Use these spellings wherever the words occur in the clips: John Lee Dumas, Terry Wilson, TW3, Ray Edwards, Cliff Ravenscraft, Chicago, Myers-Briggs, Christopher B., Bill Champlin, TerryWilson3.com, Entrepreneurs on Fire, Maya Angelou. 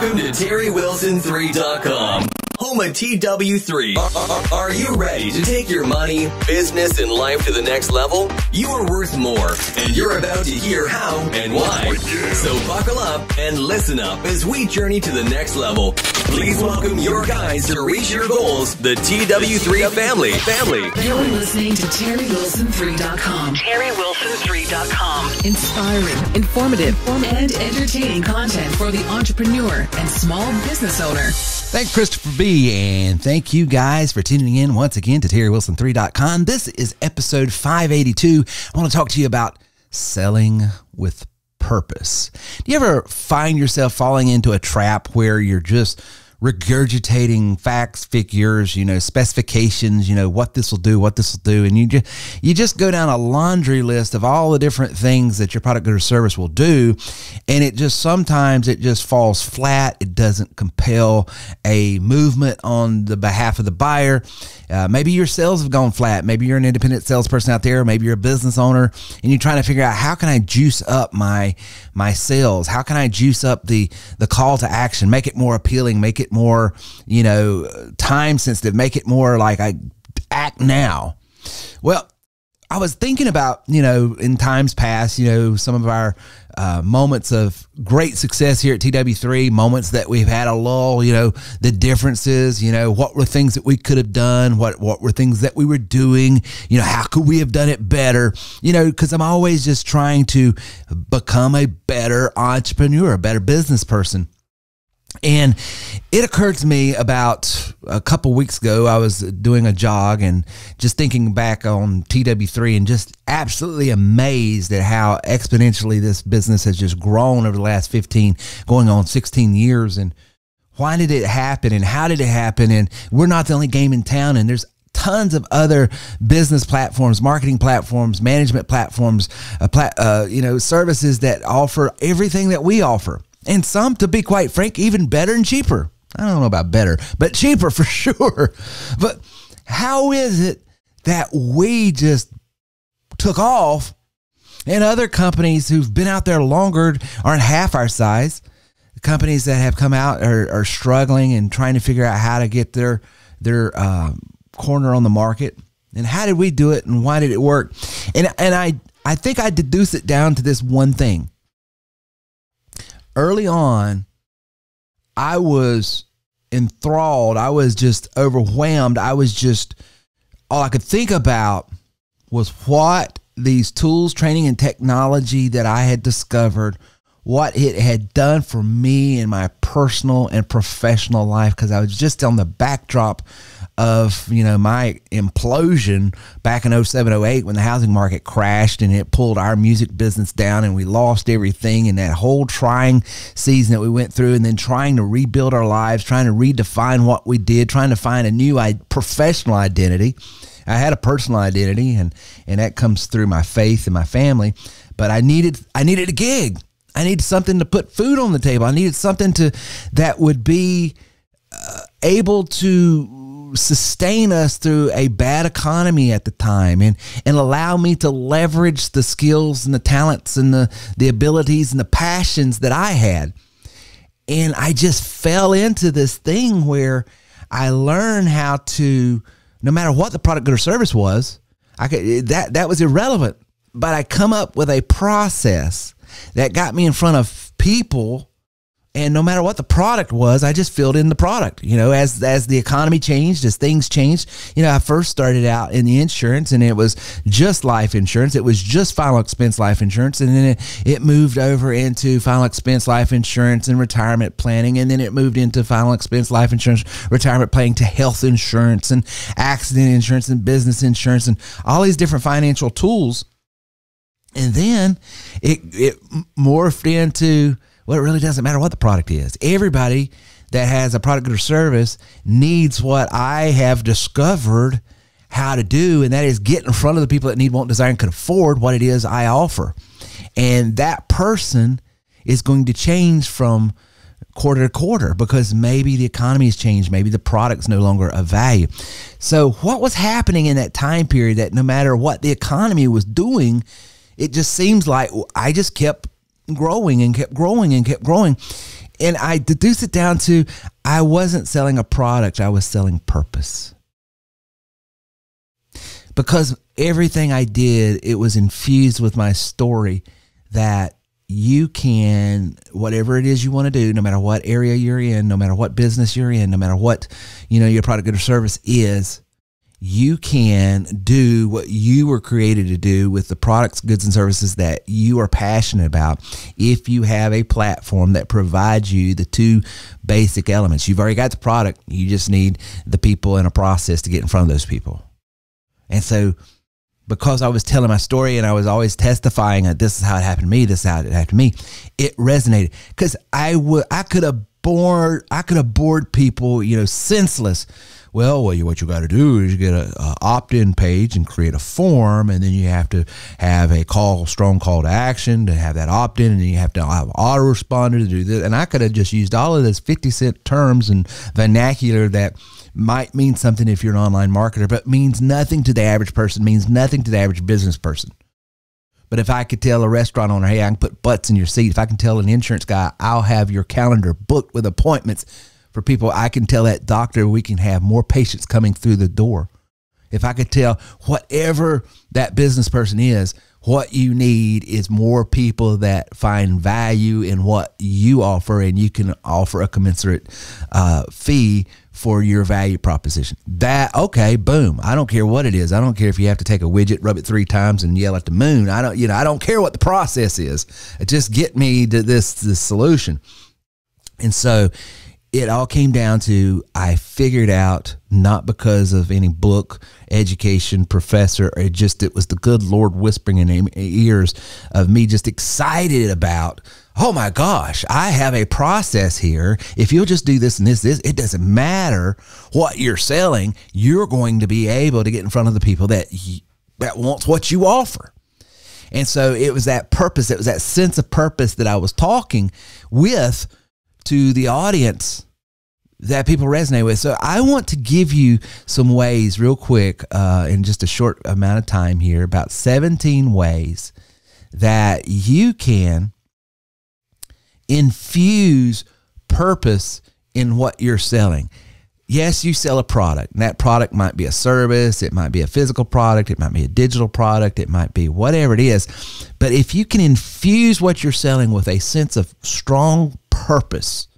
Welcome to TerryWilson3.com, home of TW3. Are you ready to take your money, business, and life to the next level? You are worth more, and you're about to hear how and why. So buckle up and listen up as we journey to the next level. Please welcome your guys to reach your goals, the TW3 family. You're listening to TerryWilson3.com. TerryWilson3.com. Inspiring, informative, and entertaining content for the entrepreneur and small business owner. Thanks, Christopher B., and thank you guys for tuning in once again to TerryWilson3.com. This is episode 582. I want to talk to you about selling with purpose. Do you ever find yourself falling into a trap where you're just regurgitating facts, figures, specifications, what this will do, and you just go down a laundry list of all the different things that your product or service will do, and sometimes it just falls flat. It doesn't compel a movement on the behalf of the buyer. Maybe your sales have gone flat. Maybe you're an independent salesperson out there. Maybe you're a business owner, and you're trying to figure out, how can I juice up my sales? How can I juice up the call to action? Make it more appealing. Make it more, time sensitive, make it more like I act now. Well, I was thinking about, in times past, some of our moments of great success here at TW3, moments that we've had a lull, the differences, what were things that we could have done? What were things that we were doing? How could we have done it better? Because I'm always just trying to become a better entrepreneur, a better business person. And it occurred to me about a couple weeks ago, I was doing a jog and just thinking back on TW3 and just absolutely amazed at how exponentially this business has just grown over the last 15, going on 16 years. And why did it happen? And how did it happen? And we're not the only game in town. And there's tons of other business platforms, marketing platforms, management platforms, services that offer everything that we offer. And some, to be quite frank, even better and cheaper. I don't know about better, but cheaper for sure. But how is it that we just took off and other companies who've been out there longer aren't half our size? The companies that have come out are struggling and trying to figure out how to get their corner on the market. And how did we do it, and why did it work? And I think I deduce it down to this one thing. Early on, I was enthralled. I was just overwhelmed. All I could think about was what these tools, training, and technology that I had discovered, what it had done for me in my personal and professional life, because I was just on the backdrop of, my implosion back in 07, 08, when the housing market crashed and it pulled our music business down and we lost everything, and that whole trying season that we went through, and then trying to rebuild our lives, trying to redefine what we did, trying to find a new professional identity. I had a personal identity, and that comes through my faith and my family, but I needed a gig. I needed something to put food on the table. I needed something that would be able to sustain us through a bad economy at the time, and allow me to leverage the skills and the talents and the abilities and the passions that I had. And I just fell into this thing where I learned how to, no matter what the product or service was, that was irrelevant, but I come up with a process that got me in front of people. And no matter what the product was, I just filled in the product. As the economy changed, as things changed, I first started out in the insurance, and it was just life insurance. It was just final expense life insurance. And then it moved over into final expense life insurance and retirement planning. And then it moved into final expense life insurance, retirement planning, to health insurance and accident insurance and business insurance and all these different financial tools. And then it morphed into, well, it really doesn't matter what the product is. Everybody that has a product or service needs what I have discovered how to do, and that is get in front of the people that need, want, desire, and can afford what it is I offer. And that person is going to change from quarter to quarter, because maybe the economy has changed. Maybe the product's no longer of value. So what was happening in that time period that no matter what the economy was doing, it just seems like I just kept growing and kept growing and kept growing. And I deduce it down to, I wasn't selling a product. I was selling purpose. Because everything I did, it was infused with my story that you can, whatever it is you want to do, no matter what area you're in, no matter what business you're in, no matter what, you know, your product or service is, you can do what you were created to do with the products, goods, and services that you are passionate about if you have a platform that provides you the two basic elements. You've already got the product. You just need the people and a process to get in front of those people. And so because I was telling my story and I was always testifying that this is how it happened to me, this is how it happened to me, it resonated. Because I could have bored people, you know, senseless. Well, what you got to do is you get an opt-in page and create a form, and then you have to have a strong call to action to have that opt-in, and then you have to have an autoresponder to do this. And I could have just used all of those 50-cent terms and vernacular that might mean something if you're an online marketer, but means nothing to the average person, means nothing to the average business person. But if I could tell a restaurant owner, hey, I can put butts in your seat. If I can tell an insurance guy, I'll have your calendar booked with appointments for people. I can tell that doctor, we can have more patients coming through the door. If I could tell whatever that business person is, what you need is more people that find value in what you offer, and you can offer a commensurate fee for your value proposition. That, okay, boom. I don't care what it is. I don't care if you have to take a widget, rub it 3 times and yell at the moon. I don't care what the process is. Just get me to this solution. And so it all came down to, I figured out, not because of any book, education, professor, it was the good Lord whispering in my ears of me just excited about, oh my gosh, I have a process here. If you'll just do this and this, it doesn't matter what you're selling. You're going to be able to get in front of the people that wants what you offer. And so it was that purpose. It was that sense of purpose that I was talking with to the audience that people resonate with. So I want to give you some ways real quick in just a short amount of time here, about 17 ways that you can infuse purpose in what you're selling. Yes, you sell a product, and that product might be a service, it might be a physical product, it might be a digital product, it might be whatever it is. But if you can infuse what you're selling with a sense of strong purpose,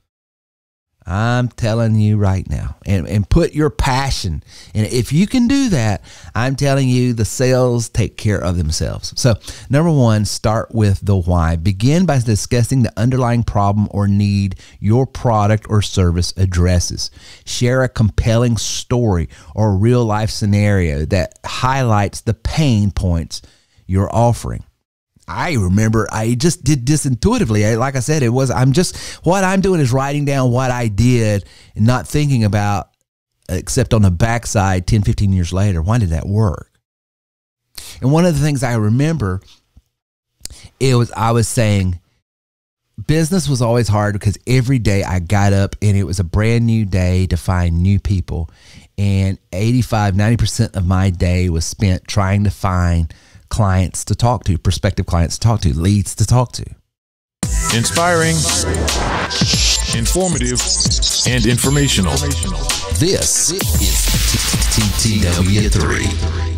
I'm telling you right now, and put your passion. And if you can do that, I'm telling you the sales take care of themselves. So number 1, start with the why. Begin by discussing the underlying problem or need your product or service addresses. Share a compelling story or real life scenario that highlights the pain points you're offering. I remember I just did this intuitively. Like I said, what I'm doing is writing down what I did and not thinking about, except on the backside 10, 15 years later, why did that work? And one of the things I remember, I was saying business was always hard because every day I got up and it was a brand new day to find new people. And 85–90% of my day was spent trying to find clients to talk to, prospective clients to talk to, leads to talk to. Inspiring, informative, and informational. This is TW3.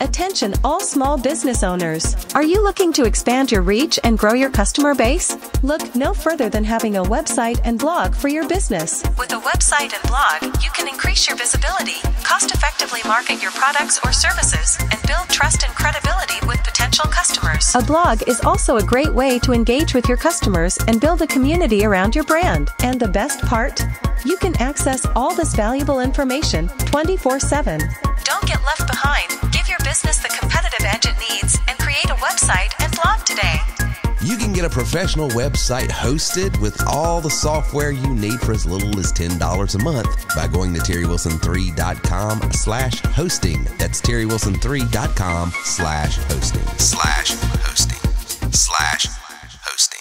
Attention all small business owners. Are you looking to expand your reach and grow your customer base? Look no further than having a website and blog for your business. With a website and blog, you can increase your visibility, cost-effectively market your products or services, and build trust and credibility with potential customers. A blog is also a great way to engage with your customers and build a community around your brand. And the best part? You can access all this valuable information 24/7. Don't get left behind. Give your business the competitive edge it needs and create a website and blog today. You can get a professional website hosted with all the software you need for as little as $10 a month by going to TerryWilson3.com/hosting. That's TerryWilson3.com/hosting. /hosting.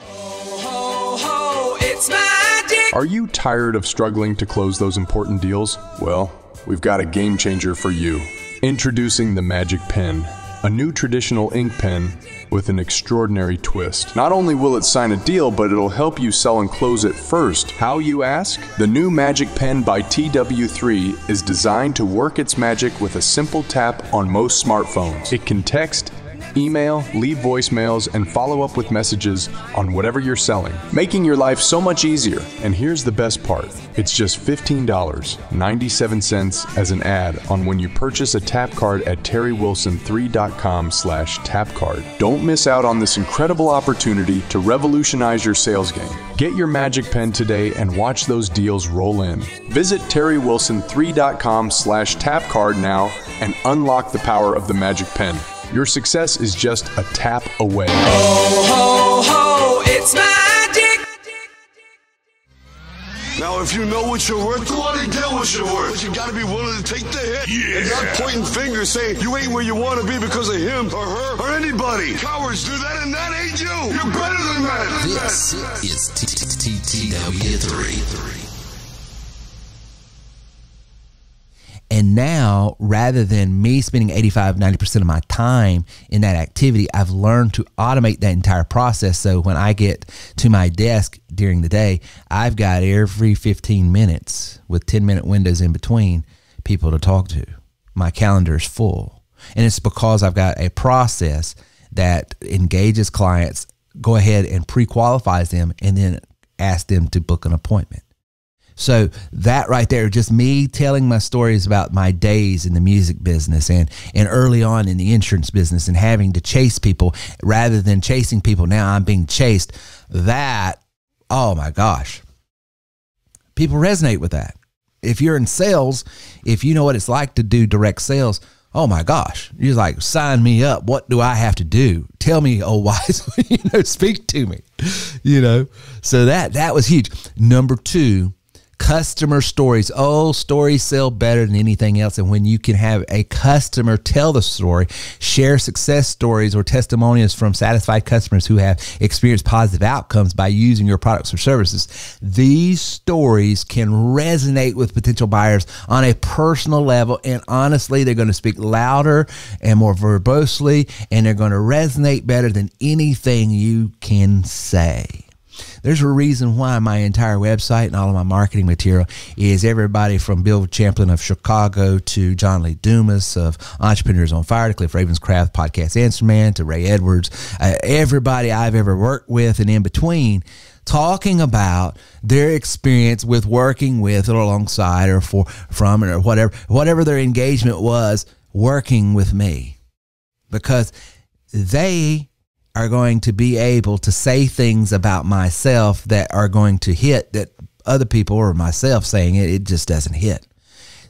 Ho, ho, ho, it's my day. Are you tired of struggling to close those important deals? Well, we've got a game changer for you. Introducing the Magic Pen, a new traditional ink pen with an extraordinary twist. Not only will it sign a deal, but it'll help you sell and close it first. How, you ask? The new Magic Pen by TW3 is designed to work its magic with a simple tap on most smartphones. It can text, email, leave voicemails, and follow up with messages on whatever you're selling, making your life so much easier. And here's the best part. It's just $15.97 as an add on when you purchase a tap card at TerryWilson3.com/tap card. Don't miss out on this incredible opportunity to revolutionize your sales game. Get your magic pen today and watch those deals roll in. Visit TerryWilson3.com/tap card now and unlock the power of the magic pen. Your success is just a tap away. Ho, ho, ho, it's magic. Now, if you know what you're worth, you ought to get what you're worth. You got to be willing to take the hit. Yeah. And not pointing fingers saying you ain't where you want to be because of him or her or anybody. Cowards do that, and that ain't you. You're better than that. This is TW3. And now, rather than me spending 85–90% of my time in that activity, I've learned to automate that entire process. So when I get to my desk during the day, I've got every 15 minutes with 10-minute windows in between people to talk to. My calendar is full. And it's because I've got a process that engages clients, go ahead and pre-qualifies them, and then ask them to book an appointment. So that right there, just me telling my stories about my days in the music business and early on in the insurance business and having to chase people rather than chasing people. Now I'm being chased. That, oh my gosh, people resonate with that. If you're in sales, if you know what it's like to do direct sales, oh my gosh, you're like, sign me up. What do I have to do? Tell me, oh wise, you know, speak to me, you know. So that was huge. Number two, customer stories. Oh, stories sell better than anything else. And when you can have a customer tell the story, share success stories or testimonials from satisfied customers who have experienced positive outcomes by using your products or services, these stories can resonate with potential buyers on a personal level. And honestly, they're going to speak louder and more verbosely, and they're going to resonate better than anything you can say. There's a reason why my entire website and all of my marketing material is everybody from Bill Champlin of Chicago to John Lee Dumas of Entrepreneurs on Fire to Cliff Ravenscraft, Podcast Answer Man, to Ray Edwards, everybody I've ever worked with and in between, talking about their experience with working with or alongside or from or whatever their engagement was working with me, because they are going to be able to say things about myself that are going to hit that other people or myself saying it just doesn't hit.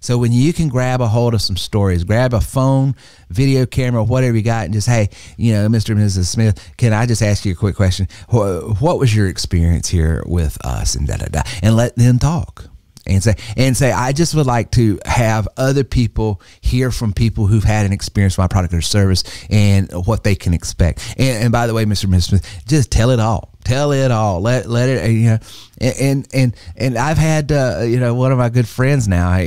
So when you can grab a hold of some stories, grab a phone, video camera, whatever you got, and just, hey, you know, Mr. and Mrs. Smith, can I just ask you a quick question? What was your experience here with us? And da-da-da. And let them talk. And say, I just would like to have other people hear from people who've had an experience with my product or service and what they can expect. And by the way, Mr. and Mrs. Smith, just tell it all. Tell it all. Let it, you know. And I've had, you know, one of my good friends now,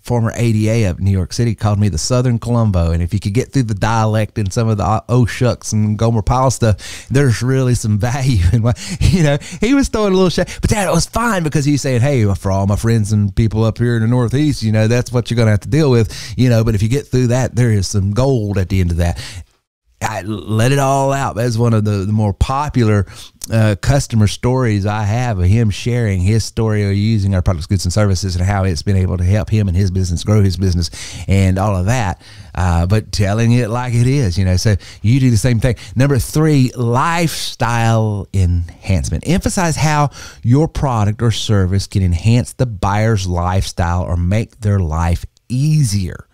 former ADA of New York City, called me the Southern Columbo. And if you could get through the dialect and some of the oh shucks and Gomer Pyle stuff, there's really some value in what, you know, he was throwing a little shit, but that was fine because he said, hey, for all my friends and people up here in the Northeast, you know, that's what you're going to have to deal with, you know, but if you get through that, there is some gold at the end of that. I let it all out. That's one of the more popular customer stories I have of him sharing his story or using our products, goods, and services and how it's been able to help him and his business, grow his business and all of that, but telling it like it is, you know, so you do the same thing. Number three, lifestyle enhancement. Emphasize how your product or service can enhance the buyer's lifestyle or make their life easier.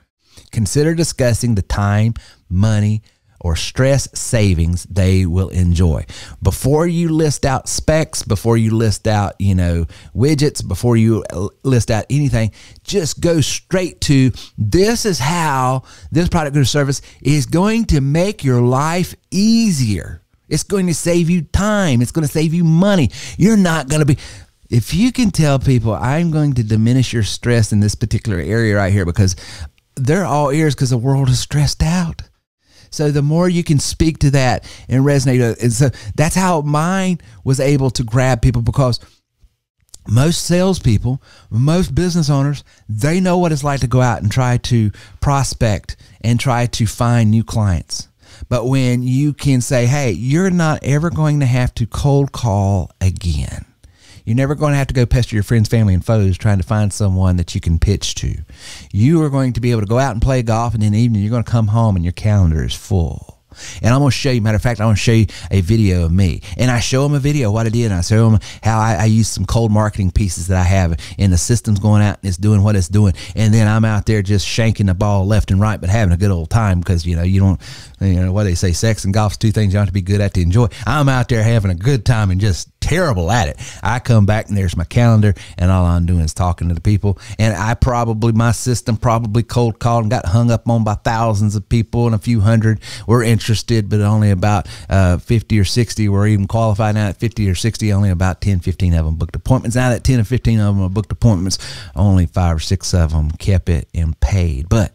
Consider discussing the time, money, or stress savings they will enjoy. Before you list out specs, before you list out, you know, widgets, before you list out anything, just go straight to, this is how this product or service is going to make your life easier. It's going to save you time. It's going to save you money. You're not going to be... If you can tell people, I'm going to diminish your stress in this particular area right here because they're all ears because the world is stressed out. So the more you can speak to that and resonate. And so that's how mine was able to grab people, because most salespeople, most business owners, they know what it's like to go out and try to prospect and try to find new clients. But when you can say, hey, you're not ever going to have to cold call again. You're never going to have to go pester your friends, family, and foes trying to find someone that you can pitch to. You are going to be able to go out and play golf, and in the evening you're going to come home and your calendar is full. And I'm going to show you, matter of fact, I'm going to show you a video of me. And I show them a video, what I did, and I show them how I use some cold marketing pieces that I have, and the system's going out and it's doing what it's doing. And then I'm out there just shanking the ball left and right, but having a good old time, because, you know, you don't, you know, what they say, sex and golf's two things you have to be good at to enjoy. I'm out there having a good time and just terrible at it. I come back and there's my calendar, and all I'm doing is talking to the people. And I probably, my system probably cold called and got hung up on by thousands of people, and a few hundred were interested, but only about 50 or 60 were even qualified. Now at 50 or 60, only about 10, 15 of them booked appointments. Now that 10 or 15 of them are booked appointments, only 5 or 6 of them kept it and paid. But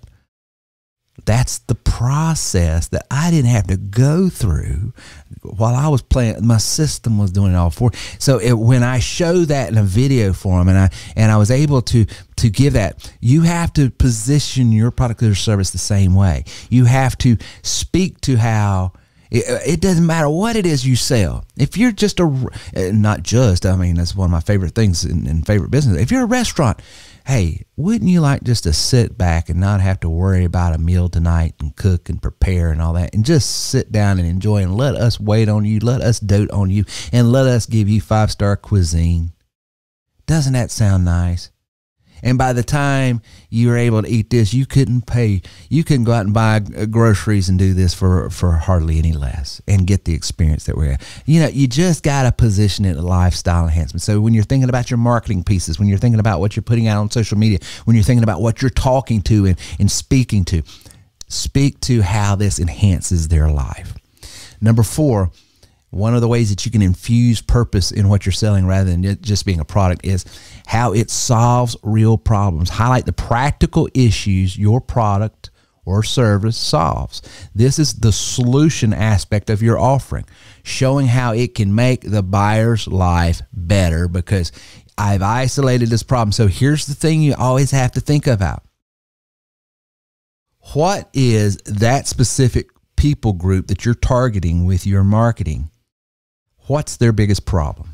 that's the process that I didn't have to go through while I was playing. My system was doing it all for me. So when I show that in a video form, and I was able to give that, you have to position your product or service the same way. You have to speak to how it doesn't matter what it is you sell. If you're just I mean, that's one of my favorite things in favorite business. If you're a restaurant, hey, wouldn't you like just to sit back and not have to worry about a meal tonight and cook and prepare and all that, and just sit down and enjoy, and let us wait on you, let us dote on you, and let us give you 5-star cuisine? Doesn't that sound nice? And by the time you were able to eat this, you couldn't pay. You couldn't go out and buy groceries and do this for hardly any less and get the experience that we're at. You know, you just got to position it a lifestyle enhancement. So when you're thinking about your marketing pieces, when you're thinking about what you're putting out on social media, when you're thinking about what you're talking to and speaking to, speak to how this enhances their life. Number 4, one of the ways that you can infuse purpose in what you're selling rather than it just being a product is how it solves real problems. Highlight the practical issues your product or service solves. This is the solution aspect of your offering, showing how it can make the buyer's life better, because I've isolated this problem. So here's the thing you always have to think about. What is that specific people group that you're targeting with your marketing? What's their biggest problem?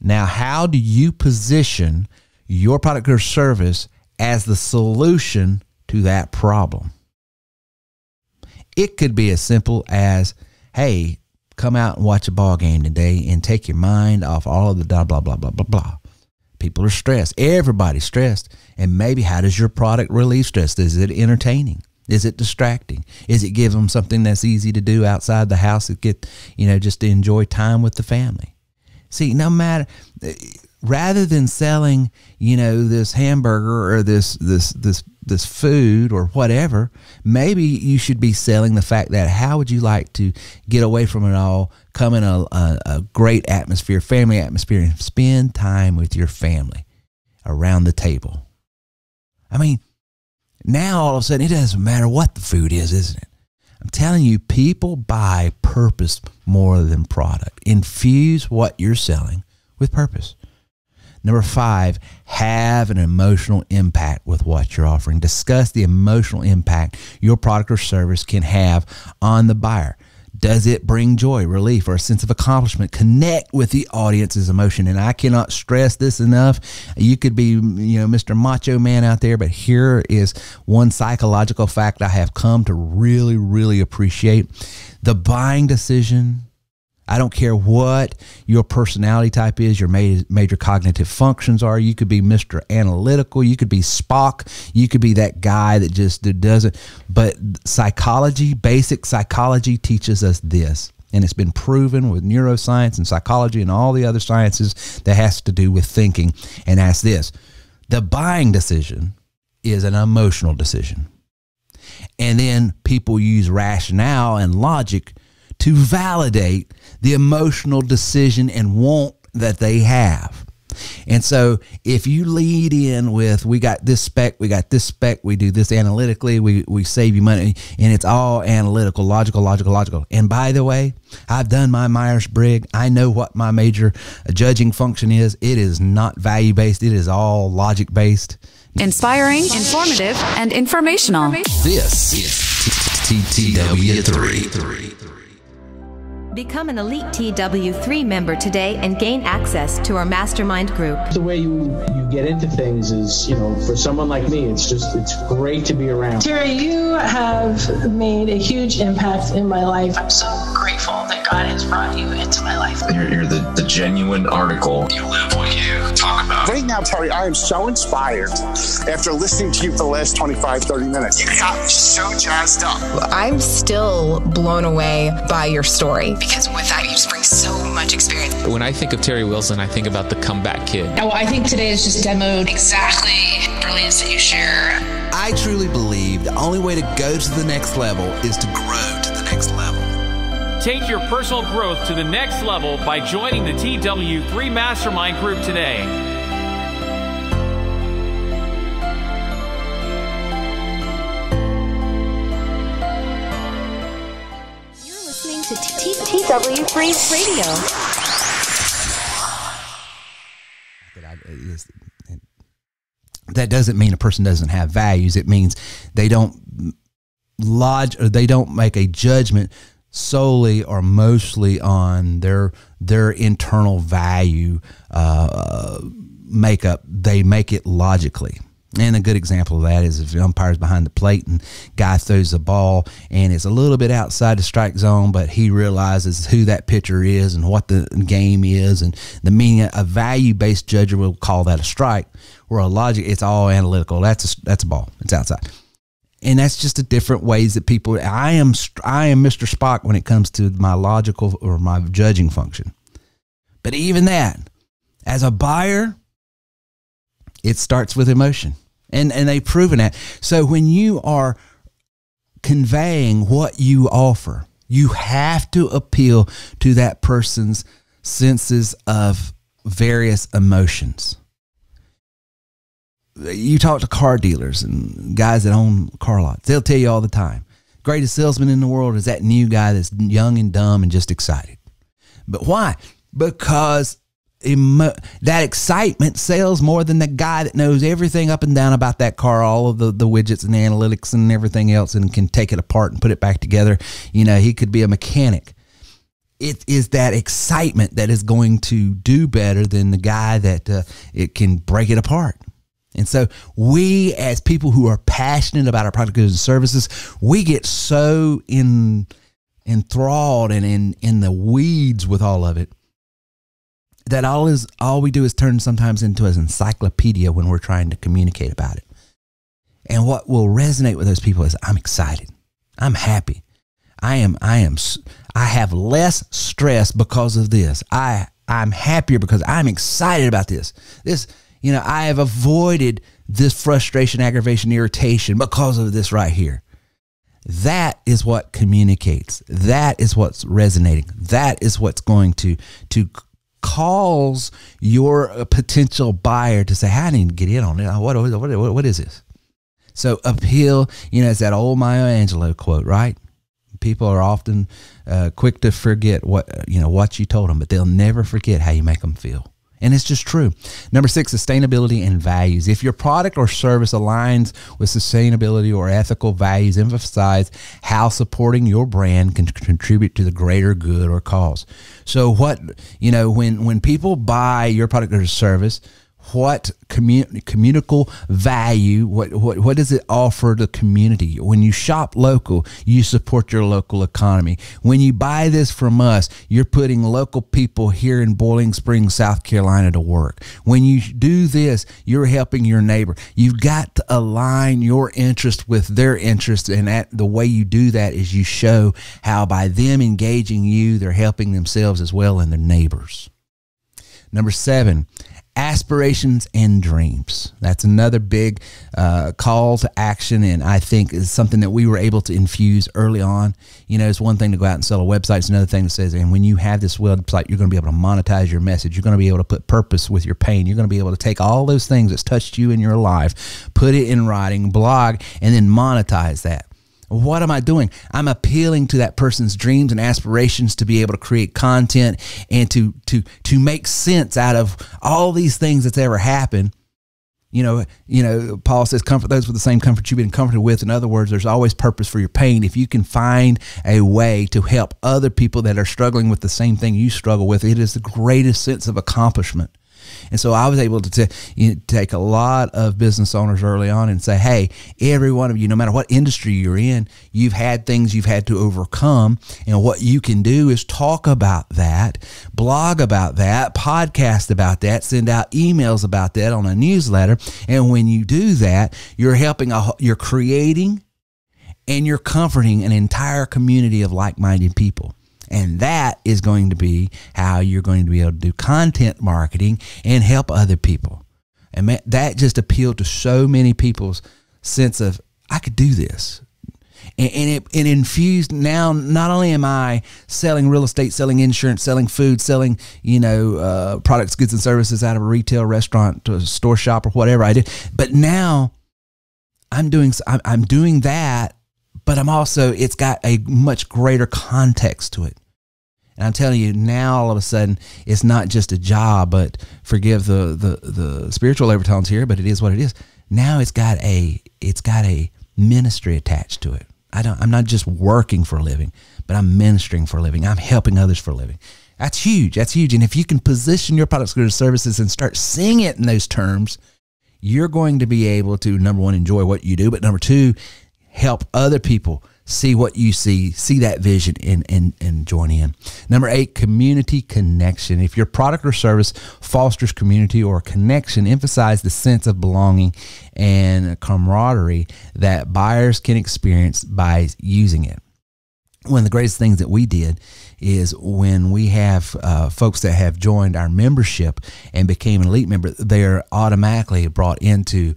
Now, how do you position your product or service as the solution to that problem? It could be as simple as, hey, come out and watch a ball game today and take your mind off all of the blah, blah, blah, blah, blah, blah. People are stressed. Everybody's stressed. And maybe how does your product relieve stress? Is it entertaining? Is it distracting? Is it give them something that's easy to do outside the house, that get, you know, just to enjoy time with the family? See, no matter, rather than selling, you know, this hamburger or this food or whatever, maybe you should be selling the fact that how would you like to get away from it all, come in a great atmosphere, family atmosphere, and spend time with your family around the table. I mean, now, all of a sudden, it doesn't matter what the food is, isn't it? I'm telling you, people buy purpose more than product. Infuse what you're selling with purpose. Number 5, have an emotional impact with what you're offering. Discuss the emotional impact your product or service can have on the buyer. Does it bring joy, relief, or a sense of accomplishment? Connect with the audience's emotion. And I cannot stress this enough. You could be, you know, Mr. Macho Man out there, but here is one psychological fact I have come to really, really appreciate. The buying decision, I don't care what your personality type is, your major cognitive functions are. You could be Mr. Analytical. You could be Spock. You could be that guy that just doesn't. But psychology, basic psychology, teaches us this. And it's been proven with neuroscience and psychology and all the other sciences that has to do with thinking. And that's this. The buying decision is an emotional decision. And then people use rationale and logic to validate the emotional decision and want that they have. And so if you lead in with, we got this spec, we got this spec, we do this analytically, we save you money, and it's all analytical, logical, logical, logical. And by the way, I've done my Myers-Briggs. I know what my major judging function is. It is not value-based. It is all logic-based. Inspiring, informative, and informational. This is TW3. Become an elite TW3 member today and gain access to our mastermind group. The way you get into things is, you know, for someone like me, it's just, it's great to be around. Terry, you have made a huge impact in my life. I'm so grateful that God has brought you into my life. You're the genuine article. You live what you talk about. Right now, Terry, I am so inspired after listening to you for the last 25, 30 minutes. You got me so jazzed up. I'm still blown away by your story. Because with that, you just bring so much experience. When I think of Terry Wilson, I think about the comeback kid. Oh, I think today is just demoed exactly the brilliance that you share. I truly believe the only way to go to the next level is to grow to the next level. Take your personal growth to the next level by joining the TW3 Mastermind Group today. To TW3 Radio. That doesn't mean a person doesn't have values. It means they don't lodge, or they don't make a judgment solely or mostly on their internal value makeup. They make it logically. And a good example of that is if the umpire's behind the plate and guy throws the ball and it's a little bit outside the strike zone, but he realizes who that pitcher is and what the game is and the meaning. A value-based judger will call that a strike, where a logic, it's all analytical. That's a ball. It's outside. And that's just the different ways that people, I am Mr. Spock when it comes to my logical or my judging function. But even that, as a buyer, it starts with emotion. And they've proven that. So when you are conveying what you offer, you have to appeal to that person's senses of various emotions. You talk to car dealers and guys that own car lots. They'll tell you all the time, greatest salesman in the world is that new guy that's young and dumb and just excited. But why? Because that excitement sells more than the guy that knows everything up and down about that car, all of the widgets and the analytics and everything else, and can take it apart and put it back together. You know, he could be a mechanic. It is that excitement that is going to do better than the guy that it can break it apart. And so we, as people who are passionate about our product, goods, and services, we get so enthralled and in the weeds with all of it, that all we do is turn sometimes into an encyclopedia when we're trying to communicate about it. And what will resonate with those people is, I'm excited, I'm happy, I have less stress because of this. I'm happier because I'm excited about this. This, you know, I have avoided this frustration, aggravation, irritation because of this right here. That is what communicates. That is what's resonating. That is what's going to calls your potential buyer to say, hey, I need to get in on it. What is this? So appeal, you know, it's that old Maya Angelou quote, right? People are often quick to forget what you told them, but they'll never forget how you make them feel. And it's just true. Number 6, sustainability and values. If your product or service aligns with sustainability or ethical values, emphasize how supporting your brand can contribute to the greater good or cause. So what, you know, when people buy your product or service, what communicable value, what does it offer the community? When you shop local, you support your local economy. When you buy this from us, you're putting local people here in Boiling Springs, South Carolina to work. When you do this, you're helping your neighbor. You've got to align your interest with their interest, and the way you do that is you show how by them engaging you, they're helping themselves as well and their neighbors. Number 7, aspirations and dreams. That's another big call to action, and I think is something that we were able to infuse early on. You know, it's one thing to go out and sell a website. It's another thing that says, and when you have this website, you're going to be able to monetize your message. You're going to be able to put purpose with your pain. You're going to be able to take all those things that's touched you in your life, put it in writing, blog, and then monetize that. What am I doing? I'm appealing to that person's dreams and aspirations to be able to create content and to make sense out of all these things that's ever happened. You know, Paul says, comfort those with the same comfort you've been comforted with. In other words, there's always purpose for your pain. If you can find a way to help other people that are struggling with the same thing you struggle with, it is the greatest sense of accomplishment. And so I was able to take a lot of business owners early on and say, hey, every one of you, no matter what industry you're in, you've had things you've had to overcome. And what you can do is talk about that, blog about that, podcast about that, send out emails about that on a newsletter. And when you do that, you're helping, you're creating and you're comforting an entire community of like-minded people. And that is going to be how you're going to be able to do content marketing and help other people. And that just appealed to so many people's sense of, I could do this. And it infused, now not only am I selling real estate, selling insurance, selling food, selling, you know, products, goods, and services out of a retail restaurant to a store shop or whatever I do, but now I'm doing that, but I'm also, it's got a much greater context to it. And I'm telling you, now all of a sudden, it's not just a job, but forgive the spiritual overtones here, but it is what it is. Now it's got a ministry attached to it. I'm not just working for a living, but I'm ministering for a living. I'm helping others for a living. That's huge. That's huge. And if you can position your products, goods, services, and start seeing it in those terms, you're going to be able to, number one, enjoy what you do, but number two, help other people see what you see that vision and join in. Number 8, community connection. If your product or service fosters community or connection, emphasize the sense of belonging and camaraderie that buyers can experience by using it. One of the greatest things that we did is when we have folks that have joined our membership and became an elite member, they're automatically brought into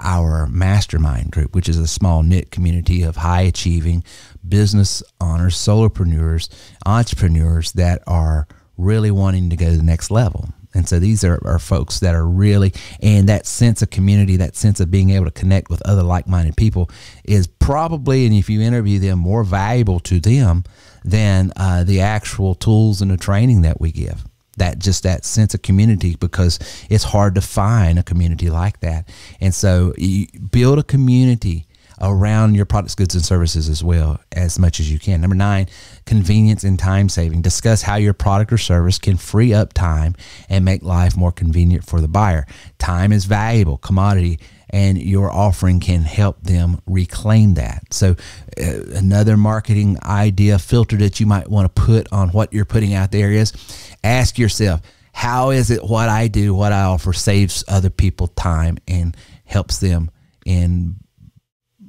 our mastermind group, which is a small knit community of high achieving business owners, solopreneurs, entrepreneurs that are really wanting to go to the next level. And so these are folks that are really, and that sense of community, that sense of being able to connect with other like-minded people is probably, and if you interview them, more valuable to them than the actual tools and the training that we give. That sense of community, because it's hard to find a community like that. And so you build a community around your products, goods, and services as well as much as you can. Number 9, convenience and time saving. Discuss how your product or service can free up time and make life more convenient for the buyer. Time is valuable commodity, and your offering can help them reclaim that. So another marketing idea filter that you might want to put on what you're putting out there is ask yourself, how is it what I do, what I offer saves other people time and helps them in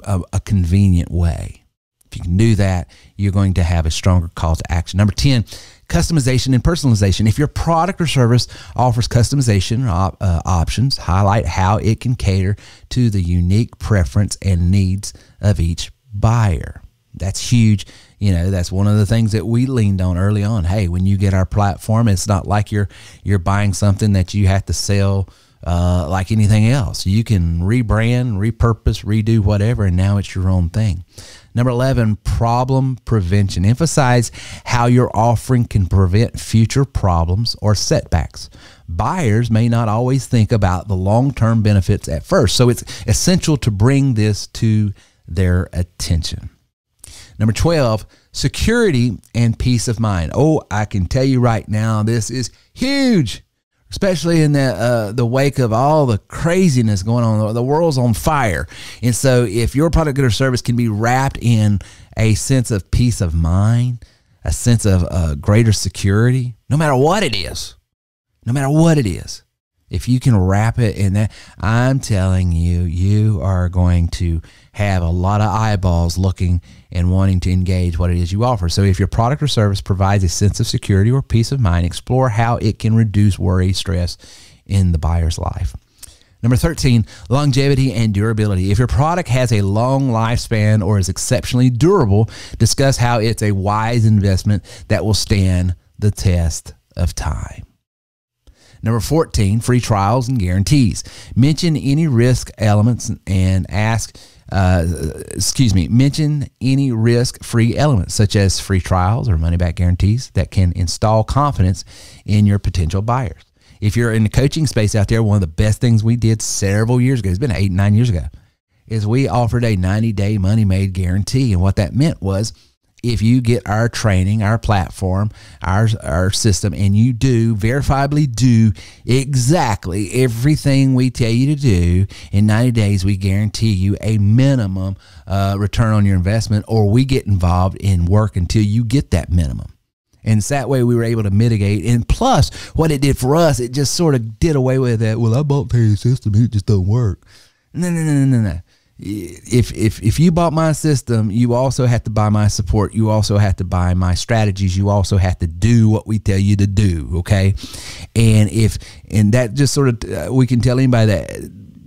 a convenient way? If you can do that, you're going to have a stronger call to action. Number 10, customization and personalization. If your product or service offers customization options, highlight how it can cater to the unique preference and needs of each buyer. That's huge. You know, that's one of the things that we leaned on early on. Hey, when you get our platform, it's not like you're buying something that you have to sell like anything else. You can rebrand, repurpose, redo whatever, and now it's your own thing. Number 11, problem prevention. Emphasize how your offering can prevent future problems or setbacks. Buyers may not always think about the long-term benefits at first, so it's essential to bring this to their attention. Number 12, security and peace of mind. Oh, I can tell you right now, this is huge. Especially in the wake of all the craziness going on. The world's on fire. And so if your product, good, or service can be wrapped in a sense of peace of mind, a sense of greater security, no matter what it is, no matter what it is, if you can wrap it in that, I'm telling you, you are going to have a lot of eyeballs looking and wanting to engage what it is you offer. So if your product or service provides a sense of security or peace of mind, explore how it can reduce worry, stress, in the buyer's life. Number 13, longevity and durability. If your product has a long lifespan or is exceptionally durable, discuss how it's a wise investment that will stand the test of time. Number 14, free trials and guarantees. Mention any risk elements and ask, mention any risk-free elements such as free trials or money-back guarantees that can install confidence in your potential buyers. If you're in the coaching space out there, one of the best things we did several years ago, it's been 8, 9 years ago, is we offered a 90-day money-made guarantee. And what that meant was if you get our training, our platform, our system, and you do, verifiably do exactly everything we tell you to do, in 90 days we guarantee you a minimum return on your investment, or we get involved in work until you get that minimum. And it's that way we were able to mitigate. And plus, what it did for us, it just sort of did away with that, well, I bought Terry's system, it just doesn't work. No, no, no, no, no, no. If you bought my system, you also have to buy my support. You also have to buy my strategies. You also have to do what we tell you to do, okay? And that just sort of, we can tell anybody that,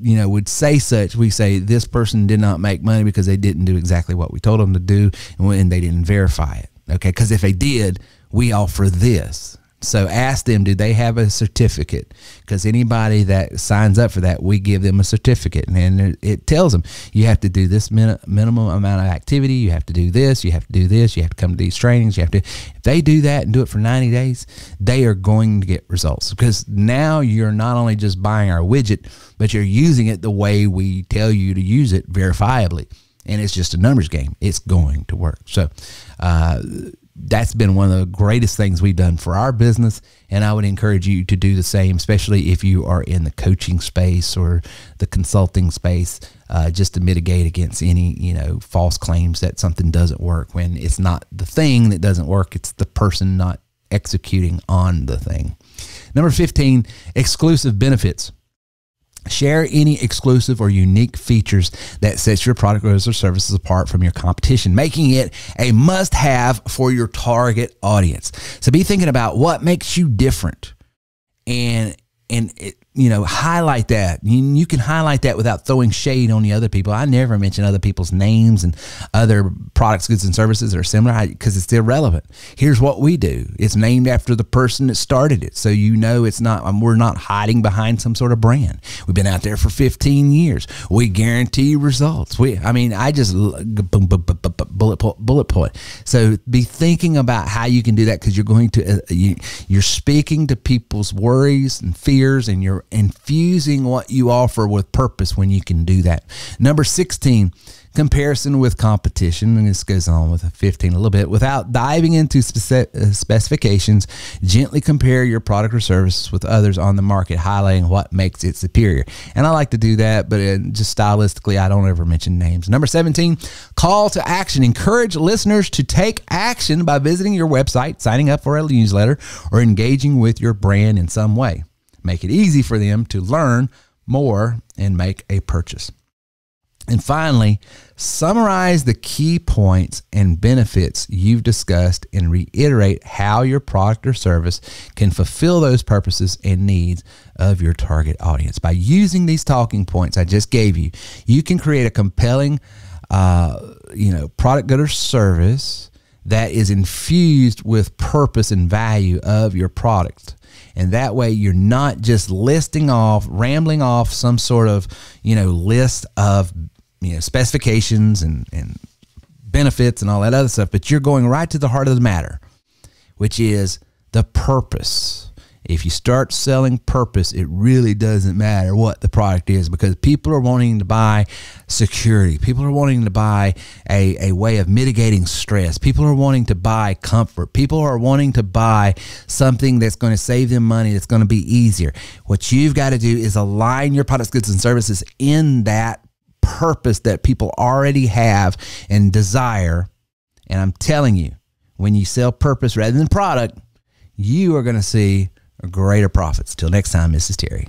you know, would say such, we say this person did not make money because they didn't do exactly what we told them to do, and they didn't verify it, okay? Because if they did, we offer this. So ask them, do they have a certificate? Because anybody that signs up for that, we give them a certificate. And it tells them, you have to do this minimum amount of activity. You have to do this. You have to do this. You have to come to these trainings. You have to. If they do that and do it for 90 days, they are going to get results. Because now you're not only just buying our widget, but you're using it the way we tell you to use it verifiably. And it's just a numbers game. It's going to work. So, that's been one of the greatest things we've done for our business, and I would encourage you to do the same, especially if you are in the coaching space or the consulting space, just to mitigate against any, you know, false claims that something doesn't work, when it's not the thing that doesn't work, it's the person not executing on the thing. Number 15, exclusive benefits. Share any exclusive or unique features that sets your product or services apart from your competition, making it a must-have for your target audience. So be thinking about what makes you different, and it, you know, highlight that. You can highlight that without throwing shade on the other people. I never mention other people's names and other products, goods, and services that are similar because it's irrelevant. Here's what we do. It's named after the person that started it, so you know it's not. We're not hiding behind some sort of brand. We've been out there for 15 years. We guarantee results. I just bullet point. So be thinking about how you can do that, because you're going to you're speaking to people's worries and fears, and you're infusing what you offer with purpose when you can do that. Number 16, comparison with competition. And this goes on with 15 a little bit. Without diving into specifications, gently compare your product or service with others on the market, highlighting what makes it superior. And I like to do that, but just stylistically, I don't ever mention names. Number 17, call to action. Encourage listeners to take action by visiting your website, signing up for a newsletter, or engaging with your brand in some way. Make it easy for them to learn more and make a purchase. And finally, summarize the key points and benefits you've discussed and reiterate how your product or service can fulfill those purposes and needs of your target audience. By using these talking points I just gave you, you can create a compelling product, good, or service that is infused with purpose and value of your product. And that way you're not just rambling off some sort of, list of, specifications and benefits and all that other stuff, but you're going right to the heart of the matter, which is the purpose. If you start selling purpose, it really doesn't matter what the product is, because people are wanting to buy security. People are wanting to buy a way of mitigating stress. People are wanting to buy comfort. People are wanting to buy something that's going to save them money, that's going to be easier. What you've got to do is align your products, goods, and services in that purpose that people already have and desire. And I'm telling you, when you sell purpose rather than product, you are going to see greater profits. Till next time, this is Terry.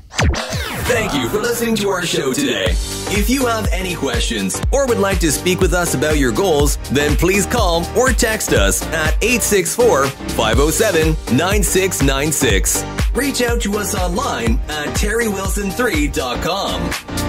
Thank you for listening to our show today. If you have any questions or would like to speak with us about your goals, then please call or text us at 864-507-9696. Reach out to us online at TerryWilson3.com.